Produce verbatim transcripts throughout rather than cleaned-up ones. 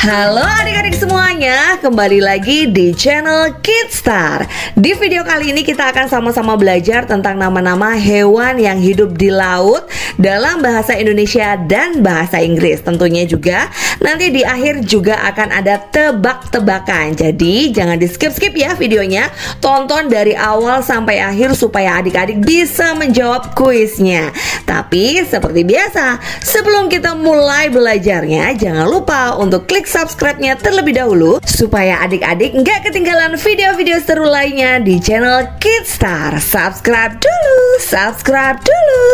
Halo adik-adik semuanya, kembali lagi di channel Kidstar. Di video kali ini kita akan sama-sama belajar tentang nama-nama hewan yang hidup di laut dalam bahasa Indonesia dan bahasa Inggris. Tentunya juga nanti di akhir juga akan ada tebak-tebakan. Jadi jangan di skip-skip ya videonya, tonton dari awal sampai akhir supaya adik-adik bisa menjawab kuisnya. Tapi seperti biasa, sebelum kita mulai belajarnya, jangan lupa untuk klik subscribe-nya terlebih dahulu supaya adik-adik nggak ketinggalan video-video seru lainnya di channel Kidstar. Subscribe dulu, subscribe dulu.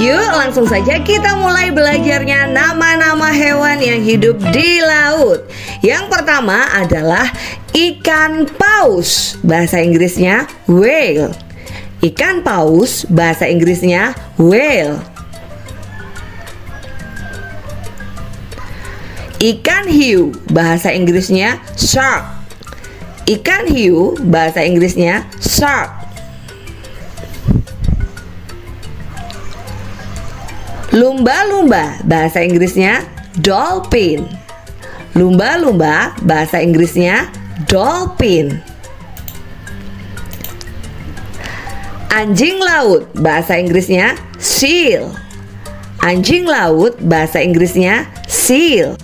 Yuk langsung saja kita mulai belajarnya nama-nama hewan yang hidup di laut. Yang pertama adalah ikan paus, bahasa Inggrisnya whale. Ikan paus, bahasa Inggrisnya whale. Ikan hiu, bahasa Inggrisnya shark. Ikan hiu, bahasa Inggrisnya shark. Lumba-lumba, bahasa Inggrisnya dolphin. Lumba-lumba, bahasa Inggrisnya dolphin. Anjing laut, bahasa Inggrisnya seal. Anjing laut, bahasa Inggrisnya seal.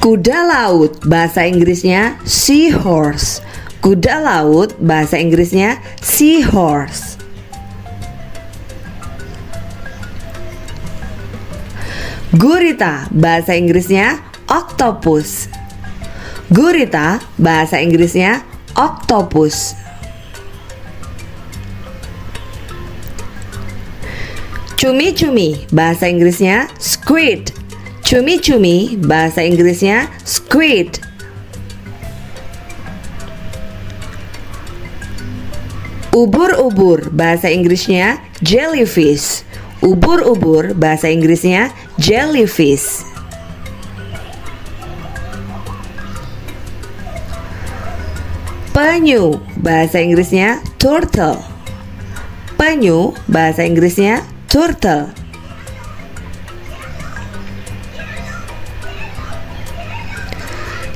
Kuda laut, bahasa Inggrisnya seahorse. Kuda laut, bahasa Inggrisnya seahorse. Gurita, bahasa Inggrisnya octopus. Gurita, bahasa Inggrisnya octopus. Cumi-cumi, bahasa Inggrisnya squid. Cumi-cumi, bahasa Inggrisnya squid. Ubur-ubur, bahasa Inggrisnya jellyfish. Ubur-ubur, bahasa Inggrisnya jellyfish. Penyu, bahasa Inggrisnya turtle. Penyu, bahasa Inggrisnya turtle.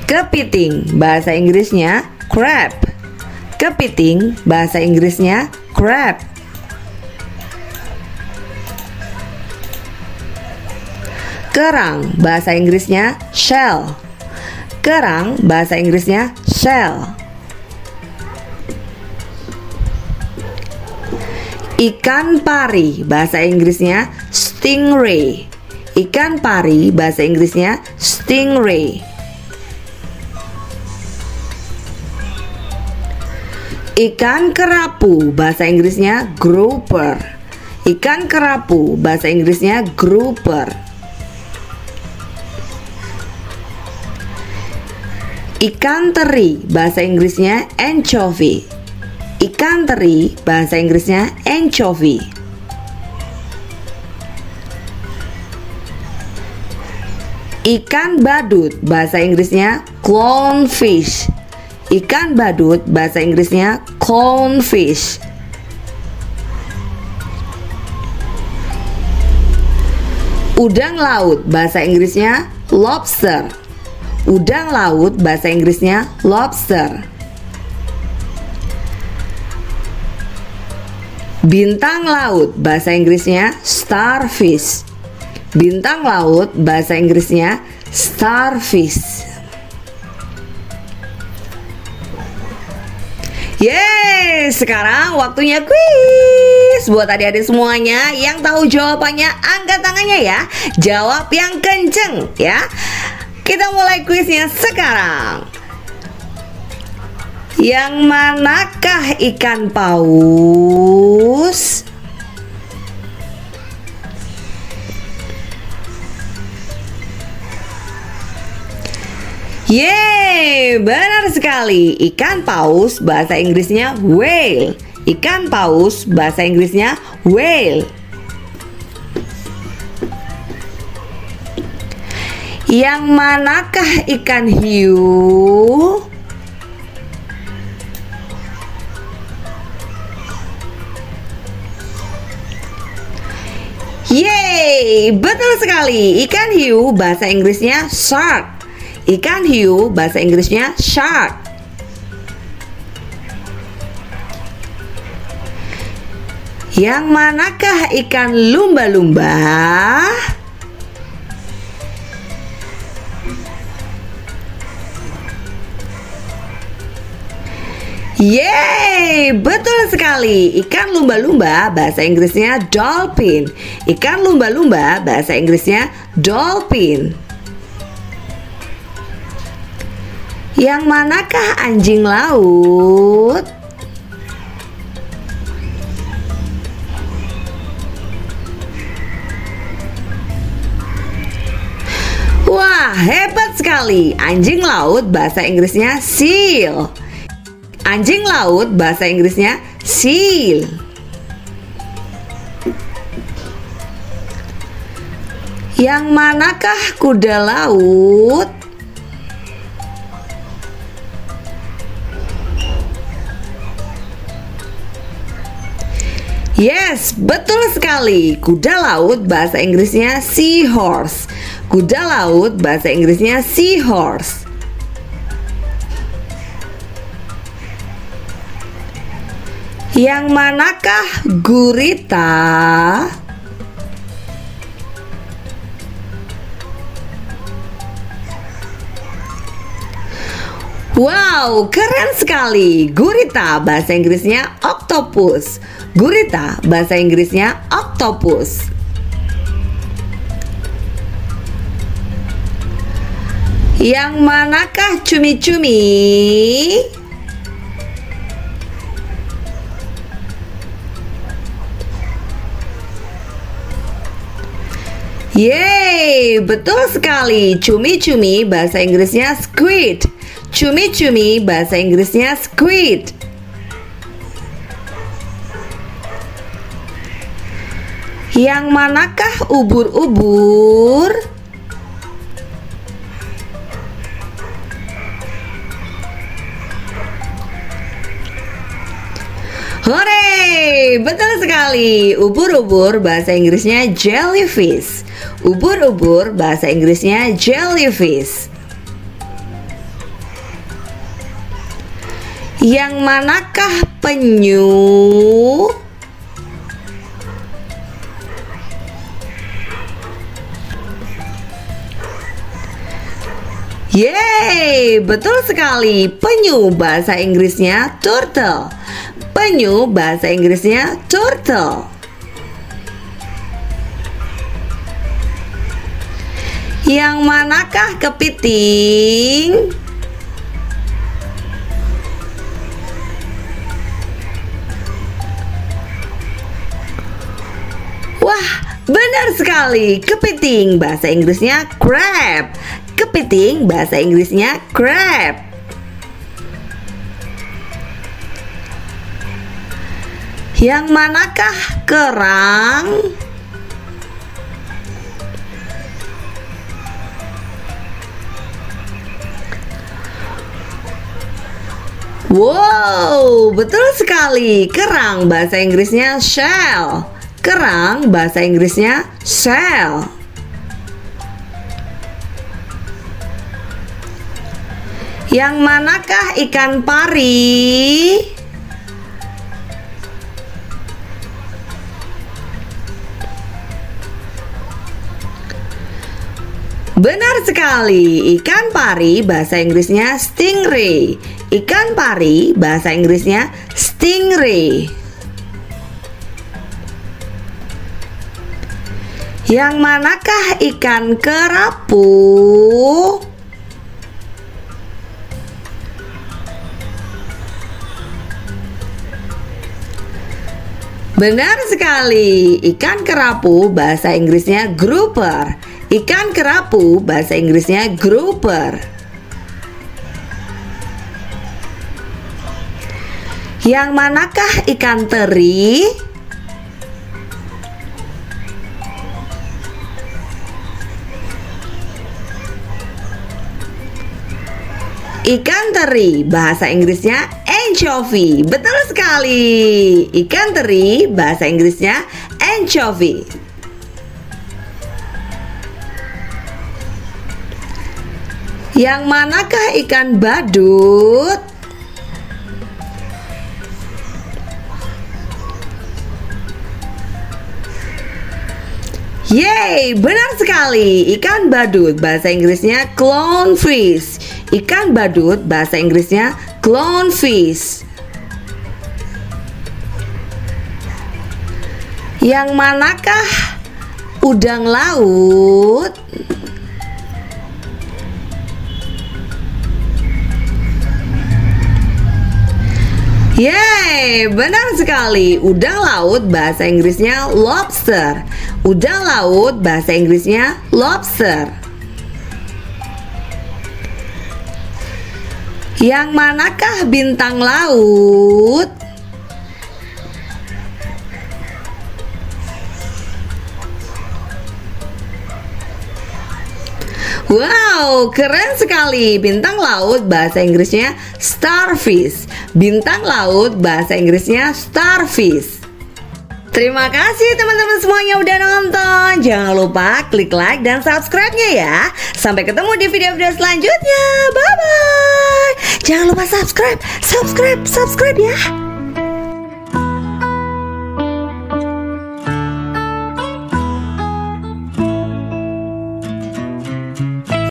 Kepiting, bahasa Inggrisnya crab. Kepiting, bahasa Inggrisnya crab. Kerang, bahasa Inggrisnya shell. Kerang, bahasa Inggrisnya shell. Ikan pari, bahasa Inggrisnya stingray. Ikan pari, bahasa Inggrisnya stingray. Ikan kerapu, bahasa Inggrisnya grouper. Ikan kerapu, bahasa Inggrisnya grouper. Ikan teri, bahasa Inggrisnya anchovy. Ikan teri, bahasa Inggrisnya anchovy. Ikan badut, bahasa Inggrisnya clownfish. Ikan badut, bahasa Inggrisnya clownfish. Udang laut, bahasa Inggrisnya lobster. Udang laut, bahasa Inggrisnya lobster. Bintang laut, bahasa Inggrisnya starfish. Bintang laut, bahasa Inggrisnya starfish. Yeay, sekarang waktunya kuis. Buat adik-adik semuanya yang tahu jawabannya, angkat tangannya ya. Jawab yang kenceng ya. Kita mulai kuisnya sekarang. Yang manakah ikan paus? Yeay, benar sekali. Ikan paus bahasa Inggrisnya whale. Ikan paus bahasa Inggrisnya whale. Yang manakah ikan hiu? Yeay, betul sekali. Ikan hiu bahasa Inggrisnya shark. Ikan hiu bahasa Inggrisnya shark. Yang manakah ikan lumba-lumba? Yeay, betul sekali. Ikan lumba-lumba bahasa Inggrisnya dolphin. Ikan lumba-lumba bahasa Inggrisnya dolphin. Yang manakah anjing laut? Wah, hebat sekali. Anjing laut bahasa Inggrisnya seal. Anjing laut bahasa Inggrisnya seal. Yang manakah kuda laut? Yes, betul sekali. Kuda laut bahasa Inggrisnya seahorse. Kuda laut bahasa Inggrisnya seahorse. Yang manakah gurita? Wow, keren sekali. Gurita bahasa Inggrisnya octopus. Gurita bahasa Inggrisnya octopus. Yang manakah cumi-cumi? Yeay, betul sekali. Cumi-cumi bahasa Inggrisnya squid. Cumi-cumi bahasa Inggrisnya squid. Yang manakah ubur-ubur? Hore, betul sekali. Ubur-ubur bahasa Inggrisnya jellyfish. Ubur-ubur bahasa Inggrisnya jellyfish. Yang manakah penyu? Yeay, betul sekali. Penyu bahasa Inggrisnya turtle. Penyu bahasa Inggrisnya turtle. Yang manakah kepiting? Wah, benar sekali. Kepiting bahasa Inggrisnya crab. Kepiting bahasa Inggrisnya crab. Yang manakah kerang? Wow, betul sekali. Kerang bahasa Inggrisnya shell. Kerang bahasa Inggrisnya shell. Yang manakah ikan pari? Benar sekali. Ikan pari bahasa Inggrisnya stingray. Ikan pari bahasa Inggrisnya stingray. Yang manakah ikan kerapu? Benar sekali. Ikan kerapu bahasa Inggrisnya grouper. Ikan kerapu bahasa Inggrisnya grouper. Yang manakah ikan teri? Ikan teri bahasa Inggrisnya anchovy. Betul sekali. Ikan teri bahasa Inggrisnya anchovy. Yang manakah ikan badut? Yeay, benar sekali. Ikan badut bahasa Inggrisnya clownfish. Ikan badut bahasa Inggrisnya clownfish. Yang manakah udang laut? Yeay, benar sekali. Udang laut bahasa Inggrisnya lobster. Udang laut bahasa Inggrisnya lobster. Yang manakah bintang laut? Wow, keren sekali. Bintang laut bahasa Inggrisnya starfish. Bintang laut bahasa Inggrisnya starfish. Terima kasih teman-teman semuanya udah nonton. Jangan lupa klik like dan subscribe-nya ya. Sampai ketemu di video-video selanjutnya. Bye-bye. Jangan lupa subscribe, subscribe, subscribe ya.